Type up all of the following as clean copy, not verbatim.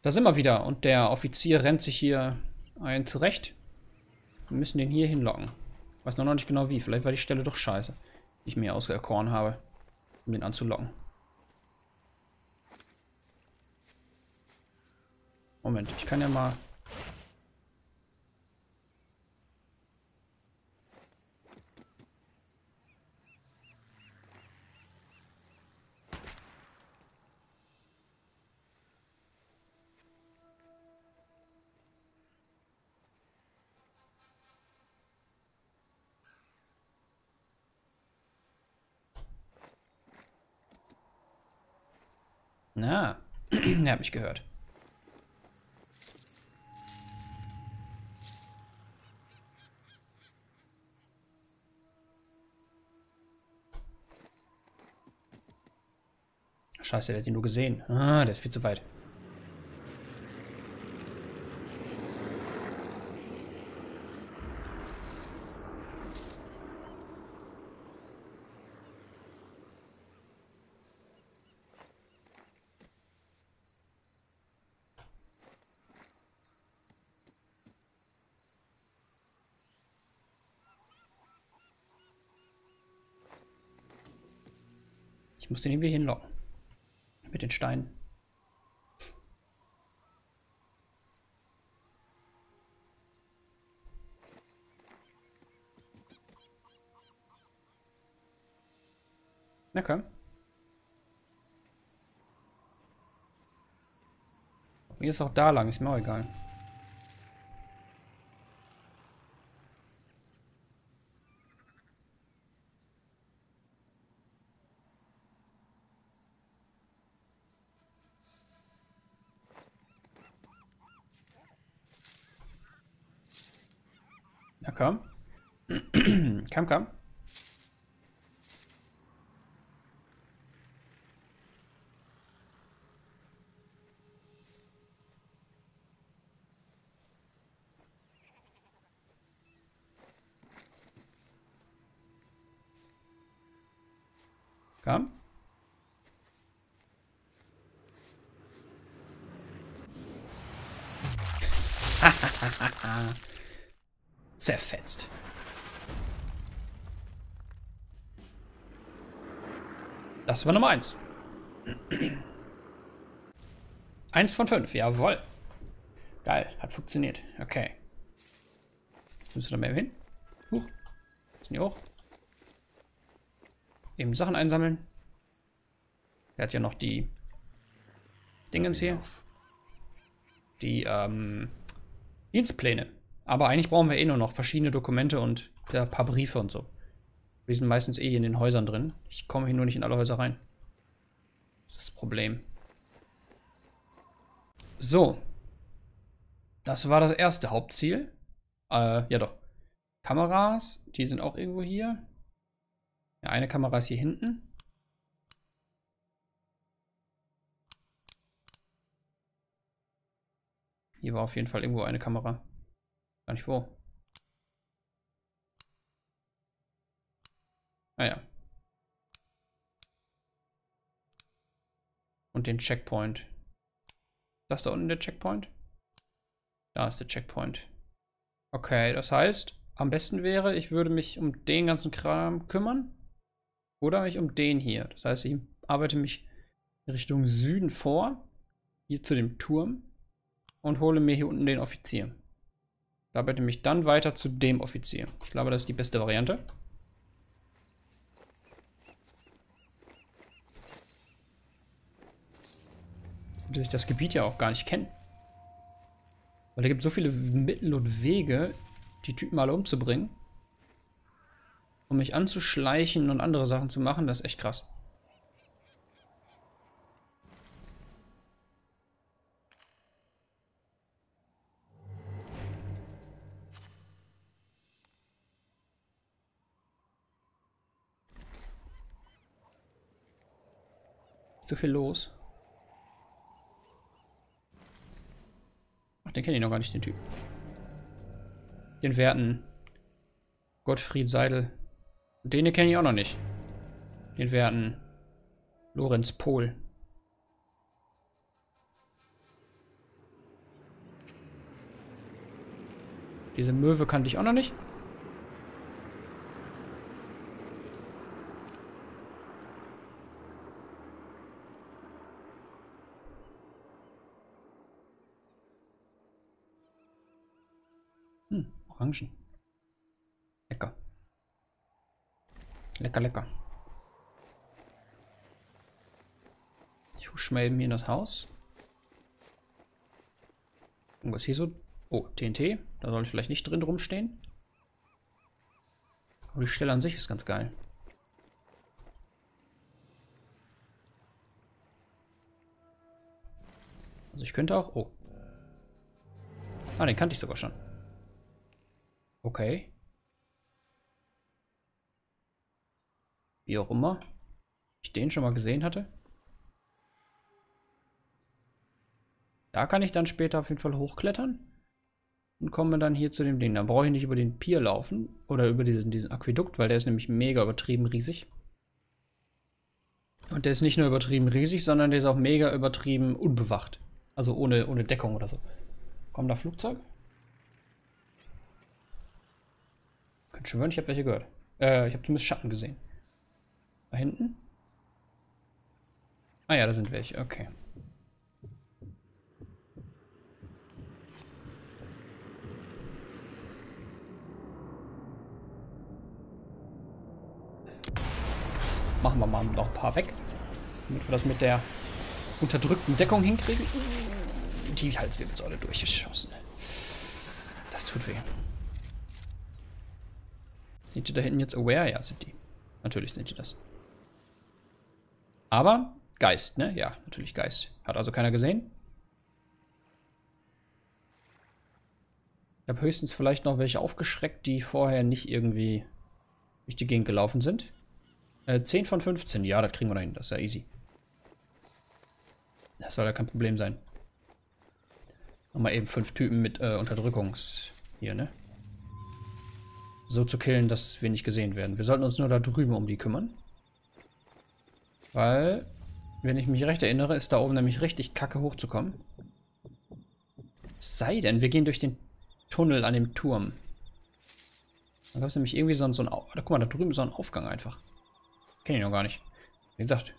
Da sind wir wieder. Und der Offizier rennt sich hier einen zurecht. Wir müssen den hier hinlocken. Ich weiß noch nicht genau wie. Vielleicht war die Stelle doch scheiße, die ich mir auserkoren habe, um den anzulocken. Moment, ich kann ja mal... Na, er hat mich gehört. Scheiße, der hat ihn nur gesehen. Ah, der ist viel zu weit. Ich muss den irgendwie hinlocken. Mit den Steinen. Okay. Mir ist auch da lang, ist mir auch egal. Komm. Komm, komm. Komm. Zerfetzt. Das war Nummer 1. 1 von 5, jawohl. Geil, hat funktioniert. Okay. Müssen wir da mehr hin? Huch. Müssen die hoch? Eben Sachen einsammeln. Er hat ja noch die Dingens hier. Die Dienstpläne. Aber eigentlich brauchen wir eh nur noch verschiedene Dokumente und ja, ein paar Briefe und so. Wir sind meistens eh in den Häusern drin. Ich komme hier nur nicht in alle Häuser rein. Das ist das Problem. So. Das war das erste Hauptziel. Ja doch. Kameras, die sind auch irgendwo hier. Ja, eine Kamera ist hier hinten. Hier war auf jeden Fall irgendwo eine Kamera. Gar nicht wo. Ah ja. Und den Checkpoint. Das da unten der Checkpoint? Da ist der Checkpoint. Okay, das heißt, am besten wäre, ich würde mich um den ganzen Kram kümmern. Oder mich um den hier. Das heißt, ich arbeite mich Richtung Süden vor. Hier zu dem Turm. Und hole mir hier unten den Offizier. Da arbeite ich mich dann weiter zu dem Offizier. Ich glaube, das ist die beste Variante. Dass ich das Gebiet ja auch gar nicht kenne. Weil da gibt es so viele Mittel und Wege, die Typen alle umzubringen. Um mich anzuschleichen und andere Sachen zu machen, das ist echt krass. So viel los. Ach, den kenne ich noch gar nicht, den Typ. Den werten Gottfried Seidel. Und den kenne ich auch noch nicht. Den werten Lorenz Pohl. Diese Möwe kannte ich auch noch nicht. Orangen. Lecker. Lecker, lecker. Ich husche mal eben hier in das Haus. Irgendwas hier so. Oh, TNT. Da soll ich vielleicht nicht drin rumstehen. Aber die Stelle an sich ist ganz geil. Also ich könnte auch... Oh. Ah, den kannte ich sogar schon. Okay. Wie auch immer. Ich den schon mal gesehen hatte. Da kann ich dann später auf jeden Fall hochklettern. Und komme dann hier zu dem Ding. Dann brauche ich nicht über den Pier laufen. Oder über diesen Aquädukt, weil der ist nämlich mega übertrieben riesig. Und der ist nicht nur übertrieben riesig, sondern der ist auch mega übertrieben unbewacht. Also ohne Deckung oder so. Kommen da Flugzeuge? Könnte schwören, ich habe welche gehört. Ich habe zumindest Schatten gesehen. Da hinten? Ah ja, da sind welche. Okay. Machen wir mal noch ein paar weg. Damit wir das mit der unterdrückten Deckung hinkriegen. Die Halswirbelsäule durchgeschossen. Das tut weh. Sind die da hinten jetzt aware? Ja, sind die. Natürlich sind die das. Aber Geist, ne? Ja, natürlich Geist. Hat also keiner gesehen. Ich habe höchstens vielleicht noch welche aufgeschreckt, die vorher nicht irgendwie durch die Gegend gelaufen sind. 10 von 15. Ja, das kriegen wir dahin. Das ist ja easy. Das soll ja kein Problem sein. Nochmal eben 5 Typen mit Unterdrückungs... Hier, ne? So zu killen, dass wir nicht gesehen werden. Wir sollten uns nur da drüben um die kümmern. Weil, wenn ich mich recht erinnere, ist da oben nämlich richtig kacke hochzukommen. Sei denn, wir gehen durch den Tunnel an dem Turm. Da gab es nämlich irgendwie so ein guck mal, da drüben so ein Aufgang einfach. Kenne ich noch gar nicht. Wie gesagt,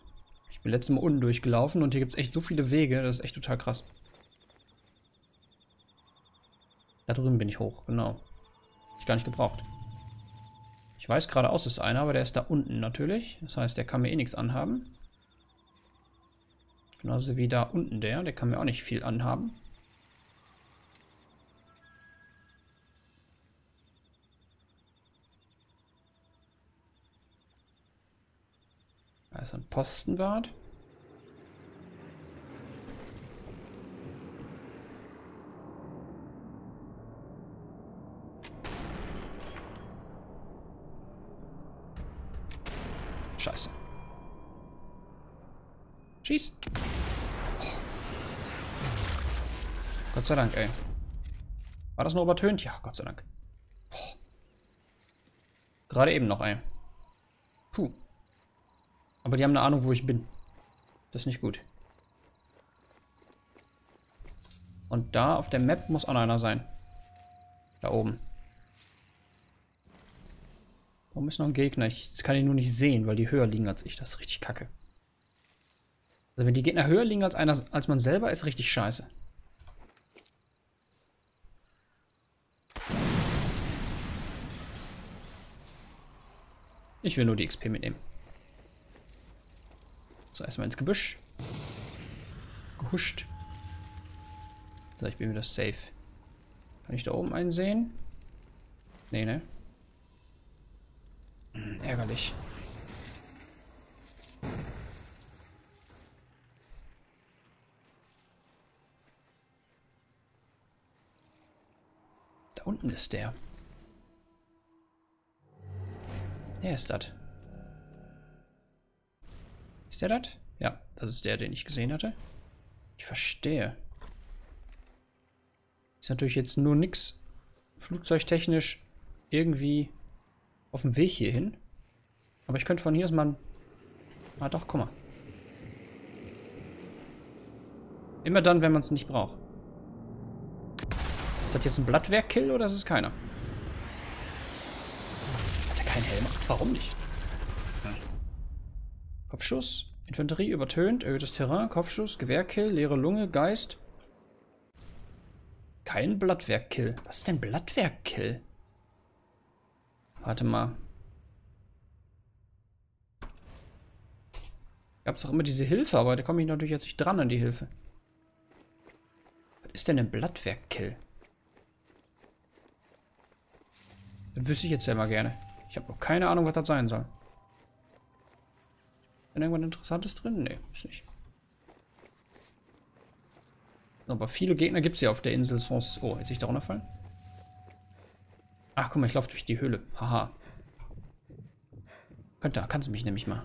ich bin letztes Mal unten durchgelaufen und hier gibt es echt so viele Wege. Das ist echt total krass. Da drüben bin ich hoch, genau. Hab ich gar nicht gebraucht. Ich weiß, geradeaus ist einer, aber der ist da unten natürlich. Das heißt, der kann mir eh nichts anhaben. Genauso wie da unten der kann mir auch nicht viel anhaben. Da ist ein Postenwart. Scheiße. Schieß. Oh. Gott sei Dank, ey. War das nur übertönt? Ja, Gott sei Dank. Oh. Gerade eben noch, ey. Puh. Aber die haben eine Ahnung, wo ich bin. Das ist nicht gut. Und da auf der Map muss auch noch einer sein. Da oben. Warum ist noch ein Gegner? Ich kann ihn nur nicht sehen, weil die höher liegen als ich. Das ist richtig kacke. Also wenn die Gegner höher liegen als einer, als man selber, ist richtig scheiße. Ich will nur die XP mitnehmen. So, erstmal ins Gebüsch. Gehuscht. So, ich bin wieder safe. Kann ich da oben einen sehen? Nee, ne? Ärgerlich. Da unten ist der. Der ist das. Ist der das? Ja, das ist der, den ich gesehen hatte. Ich verstehe. Ist natürlich jetzt nur nix flugzeugtechnisch irgendwie auf dem Weg hier hin. Aber ich könnte von hier aus mal... Ah doch, guck mal. Immer dann, wenn man es nicht braucht. Ist das jetzt ein Blattwerk-Kill oder ist es keiner? Hat er keinen Helm? Warum nicht? Hm. Kopfschuss, Infanterie übertönt, erhöhtes Terrain, Kopfschuss, Gewehrkill, leere Lunge, Geist. Kein Blattwerk-Kill. Was ist denn Blattwerk-Kill? Warte mal. Gab's auch immer diese Hilfe, aber da komme ich natürlich jetzt nicht dran an die Hilfe. Was ist denn ein Blattwerk-Kill? Das wüsste ich jetzt selber gerne. Ich habe noch keine Ahnung, was das sein soll. Ist denn irgendwas Interessantes drin? Nee, ist nicht. Aber viele Gegner gibt es ja auf der Insel sonst. Oh, hätte ich da runterfallen? Ach, guck mal, ich laufe durch die Höhle. Haha. Da kannst du mich nämlich mal.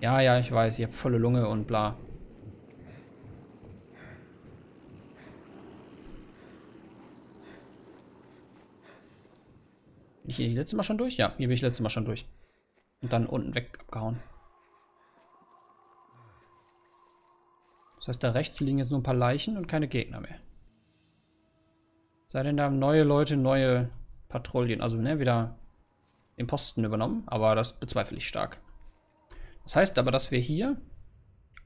Ja, ja, ich weiß, ich habe volle Lunge und bla. Bin ich hier das letzte Mal schon durch? Ja, hier bin ich das letzte Mal schon durch. Und dann unten weg abgehauen. Das heißt, da rechts liegen jetzt nur ein paar Leichen und keine Gegner mehr. Sei denn, da haben neue Leute neue Patrouillen, also ne, wieder den Posten übernommen, aber das bezweifle ich stark. Das heißt aber, dass wir hier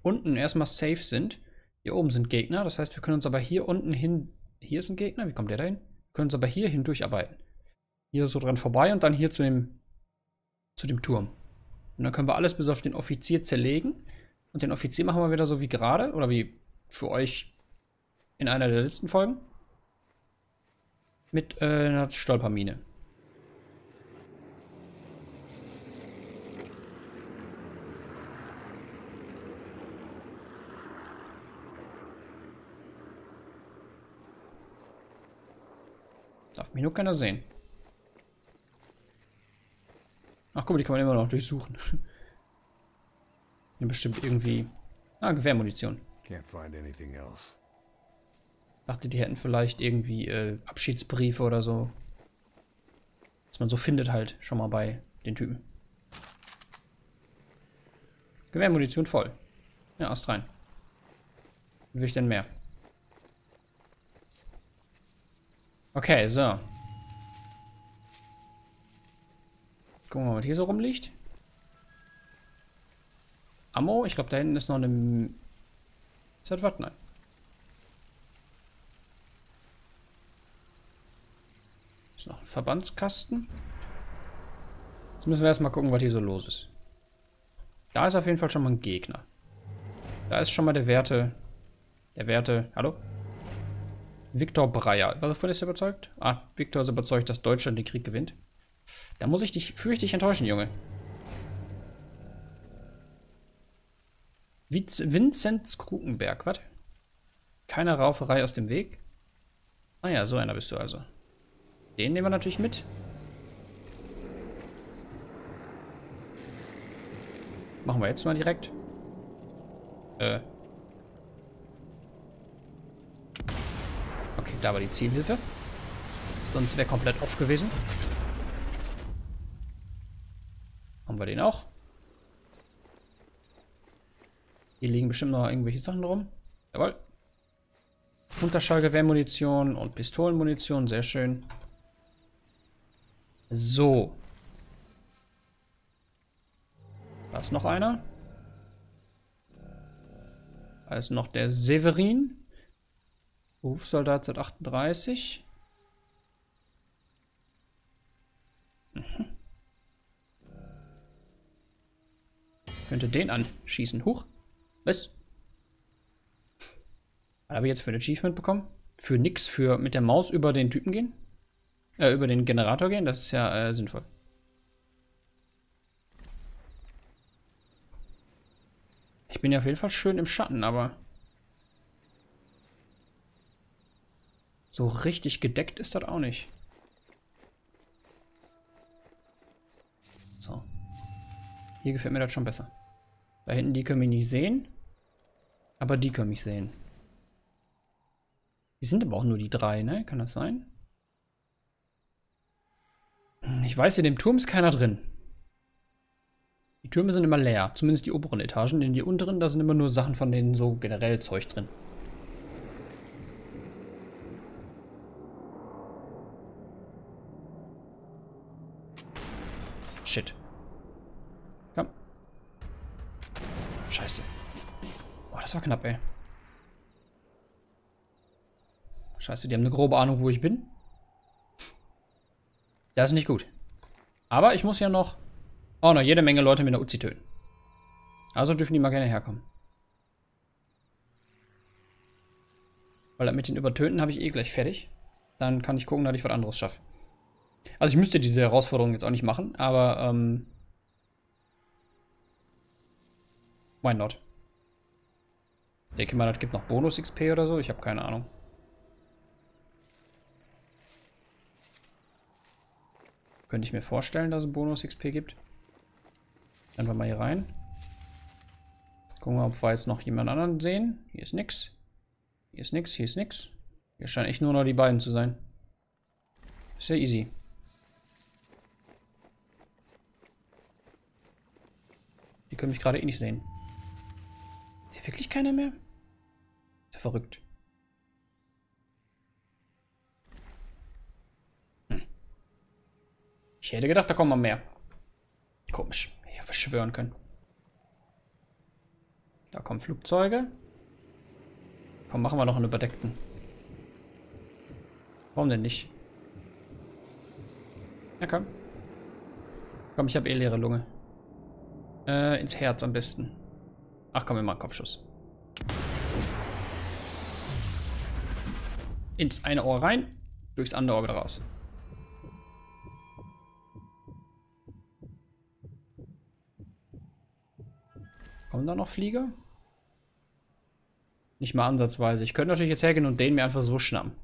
unten erstmal safe sind. Hier oben sind Gegner, das heißt, wir können uns aber hier unten hin. Hier ist ein Gegner, wie kommt der da hin? Wir können uns aber hier hindurcharbeiten. Hier so dran vorbei und dann hier zu dem Turm. Und dann können wir alles bis auf den Offizier zerlegen. Und den Offizier machen wir wieder so wie gerade, oder wie für euch in einer der letzten Folgen. Mit einer Stolpermine. Darf mich nur keiner sehen. Ach guck mal, die kann man immer noch durchsuchen. Bestimmt irgendwie... Ah, Gewehrmunition. Dachte, die hätten vielleicht irgendwie Abschiedsbriefe oder so. Was man so findet halt schon mal bei den Typen. Gewehrmunition voll. Ja, Ast rein. Wie will ich denn mehr? Okay, so. Gucken wir mal, was hier so rumliegt. Ammo? Ich glaube, da hinten ist noch eine... Ist das was? Nein. Ist noch ein Verbandskasten. Jetzt müssen wir erstmal gucken, was hier so los ist. Da ist auf jeden Fall schon mal ein Gegner. Da ist schon mal der Werte... Hallo? Victor Breyer. Was davon ist er überzeugt? Ah, Victor ist überzeugt, dass Deutschland den Krieg gewinnt. Da muss ich dich fürchterlich enttäuschen, Junge. Vinzenz Kruckenberg, was? Keine Rauferei aus dem Weg? Ah ja, so einer bist du also. Den nehmen wir natürlich mit. Machen wir jetzt mal direkt. Okay, da war die Zielhilfe. Sonst wäre komplett off gewesen. Haben wir den auch. Hier liegen bestimmt noch irgendwelche Sachen rum. Jawohl. Unterschallgewehrmunition und Pistolenmunition. Sehr schön. So. Da ist noch einer. Da ist noch der Severin. Berufssoldat seit 38. Mhm. Könnte den anschießen. Huch. Was? Was habe ich jetzt für ein Achievement bekommen? Für nix, für mit der Maus über den Typen gehen? Über den Generator gehen? Das ist ja sinnvoll. Ich bin ja auf jeden Fall schön im Schatten, aber... So richtig gedeckt ist das auch nicht. So. Hier gefällt mir das schon besser. Da hinten, die können mich nicht sehen. Aber die können mich sehen. Die sind aber auch nur die drei, ne? Kann das sein? Ich weiß, in dem Turm ist keiner drin. Die Türme sind immer leer. Zumindest die oberen Etagen. In die unteren, da sind immer nur Sachen, von denen so generell Zeug drin. Shit. Komm. Scheiße. Oh, das war knapp, ey. Scheiße, die haben eine grobe Ahnung, wo ich bin. Das ist nicht gut. Aber ich muss ja noch... Oh, noch jede Menge Leute mit einer Uzi töten. Also dürfen die mal gerne herkommen. Weil mit den Übertöten habe ich eh gleich fertig. Dann kann ich gucken, dass ich was anderes schaffe. Also ich müsste diese Herausforderung jetzt auch nicht machen, aber... Why not? Ich denke mal, das gibt noch Bonus-XP oder so. Ich habe keine Ahnung. Könnte ich mir vorstellen, dass es Bonus-XP gibt. Dann wir mal hier rein. Gucken wir, ob wir jetzt noch jemand anderen sehen. Hier ist nix. Hier ist nix, hier ist nix. Hier scheinen echt nur noch die beiden zu sein. Ist ja easy. Die können mich gerade eh nicht sehen. Ist ja wirklich keiner mehr? Ist ja verrückt. Ich hätte gedacht, da kommen mal mehr. Komisch. Ich hätte verschwören können. Da kommen Flugzeuge. Komm, machen wir noch einen überdeckten. Warum denn nicht? Na komm. Komm, ich habe eh leere Lunge. Ins Herz am besten. Ach komm, wir machen einen Kopfschuss. Ins eine Ohr rein, durchs andere Ohr wieder raus. Kommen da noch Flieger? Nicht mal ansatzweise. Ich könnte natürlich jetzt hergehen und den mir einfach so schnappen.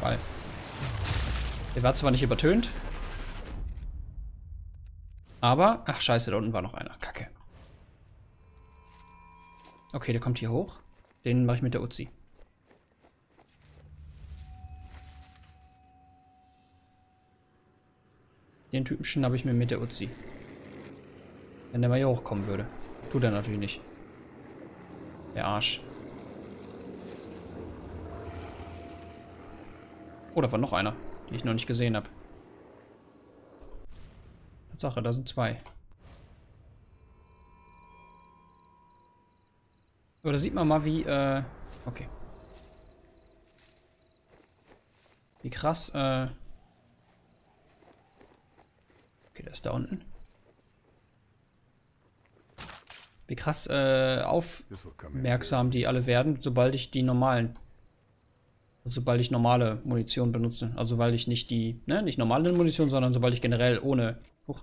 Weil der war zwar nicht übertönt. Aber... Ach scheiße, da unten war noch einer. Kacke. Okay, der kommt hier hoch. Den mache ich mit der Uzi. Den Typen schnappe ich mir mit der Uzi. Wenn der mal hier hochkommen würde. Tut er natürlich nicht. Der Arsch. Oh, da war noch einer, den ich noch nicht gesehen habe. Tatsache, da sind zwei. Aber da sieht man mal, wie... okay. Wie krass... Okay, der ist da unten. Wie krass aufmerksam die alle werden, sobald ich die normalen... Sobald ich normale Munition benutze. Also, weil ich nicht die... Ne, nicht normale Munition, sondern sobald ich generell ohne... Huch.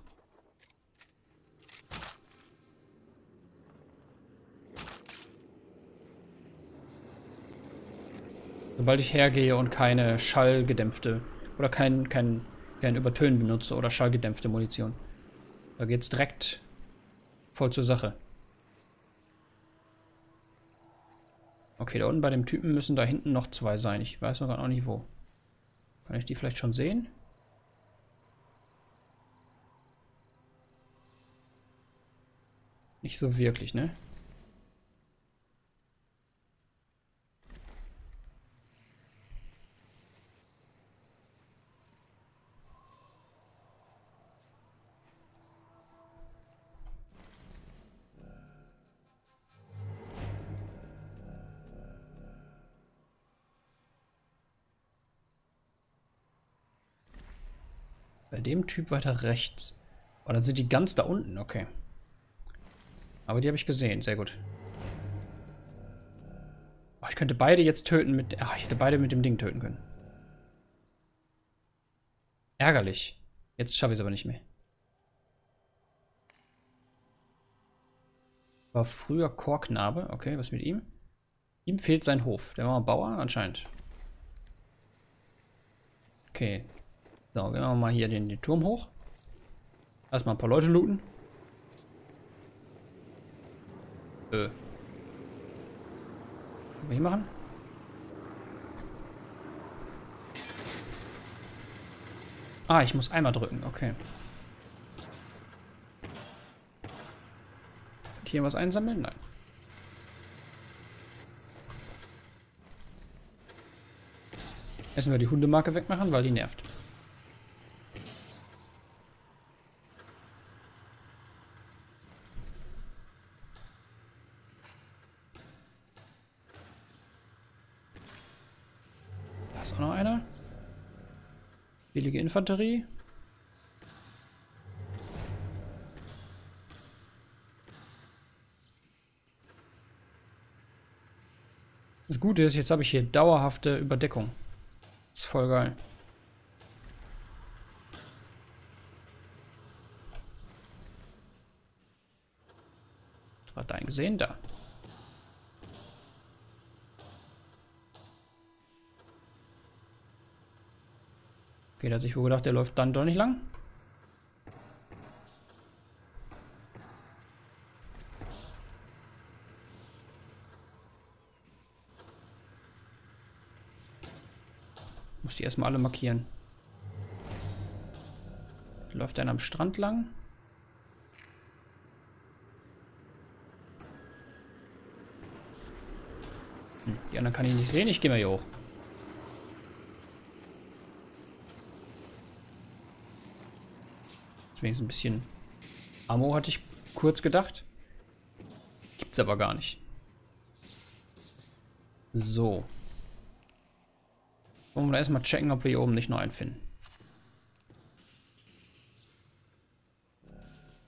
Sobald ich hergehe und keine schallgedämpfte... Oder kein Übertönen benutze oder schallgedämpfte Munition. Da geht's direkt voll zur Sache. Okay, da unten bei dem Typen müssen da hinten noch zwei sein. Ich weiß noch gar auch nicht wo. Kann ich die vielleicht schon sehen? Nicht so wirklich, ne? Bei dem Typ weiter rechts. Oh, dann sind die ganz da unten. Okay. Aber die habe ich gesehen. Sehr gut. Oh, ich könnte beide jetzt töten mit... Ach, ich hätte beide mit dem Ding töten können. Ärgerlich. Jetzt schaffe ich es aber nicht mehr. War früher Chorknabe. Okay, was mit ihm? Ihm fehlt sein Hof. Der war mal Bauer anscheinend. Okay. So, gehen wir mal hier den Turm hoch. Erstmal ein paar Leute looten. Was wir hier machen? Ah, ich muss einmal drücken, okay. Und hier was einsammeln? Nein. Erstmal die Hundemarke wegmachen, weil die nervt. Da ist auch noch einer. Billige Infanterie. Das Gute ist, jetzt habe ich hier dauerhafte Überdeckung. Ist voll geil. Hat da einen gesehen? Da. Okay, da hat sich wohl gedacht, der läuft dann doch nicht lang. Muss die erstmal alle markieren. Läuft einer am Strand lang. Die anderen kann ich nicht sehen, ich gehe mal hier hoch. Deswegen ist ein bisschen Ammo, hatte ich kurz gedacht. Gibt's aber gar nicht. So. Wollen wir da erstmal checken, ob wir hier oben nicht noch einen finden.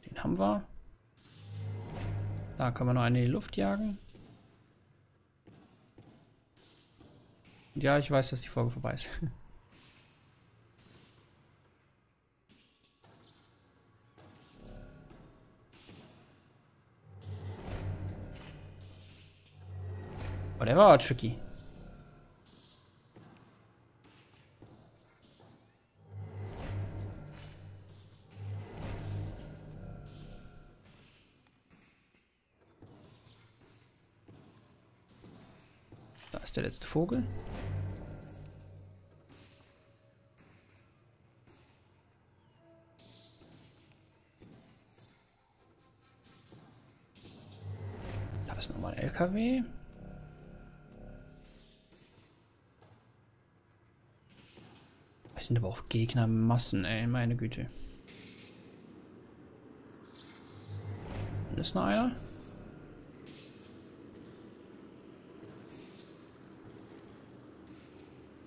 Den haben wir. Da können wir noch einen in die Luft jagen. Und ja, ich weiß, dass die Folge vorbei ist. Aber der war tricky. Da ist der letzte Vogel. Da ist nochmal ein LKW. Das sind aber auch Gegnermassen, ey, meine Güte. Da ist noch einer.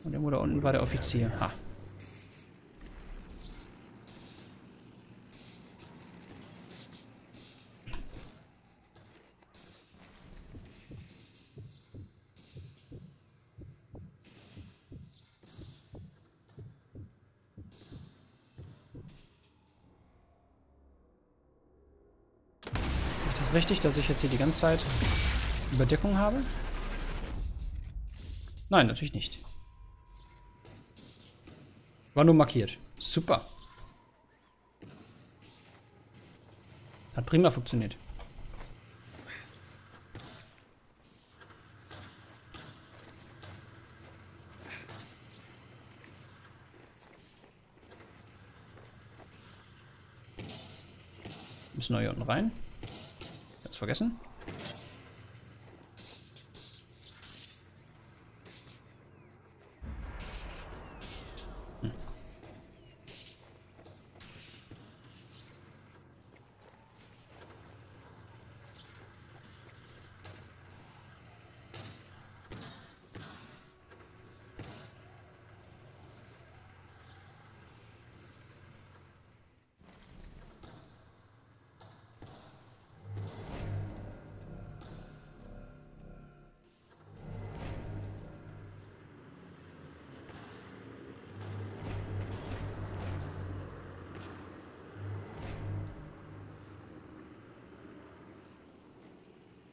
Und irgendwo da unten war der Offizier. Ha. Ist das richtig, dass ich jetzt hier die ganze Zeit Überdeckung habe? Nein, natürlich nicht. War nur markiert. Super. Hat prima funktioniert. Müssen wir hier unten rein. Ganz vergessen.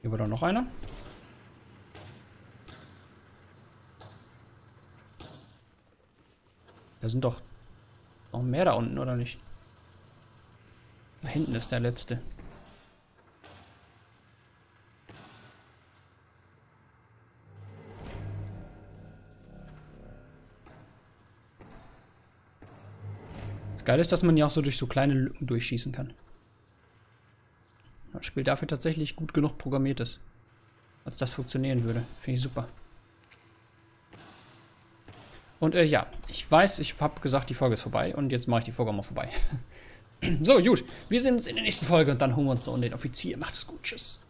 Hier war doch noch einer. Da sind doch noch mehr da unten, oder nicht? Da hinten ist der letzte. Das Geile ist, dass man ja auch so durch so kleine Lücken durchschießen kann. Das Spiel dafür tatsächlich gut genug programmiert ist, als das funktionieren würde. Finde ich super. Und ja, ich weiß, ich habe gesagt, die Folge ist vorbei und jetzt mache ich die Folge auch mal vorbei. So, gut, wir sehen uns in der nächsten Folge und dann holen wir uns noch den Offizier. Macht es gut, tschüss.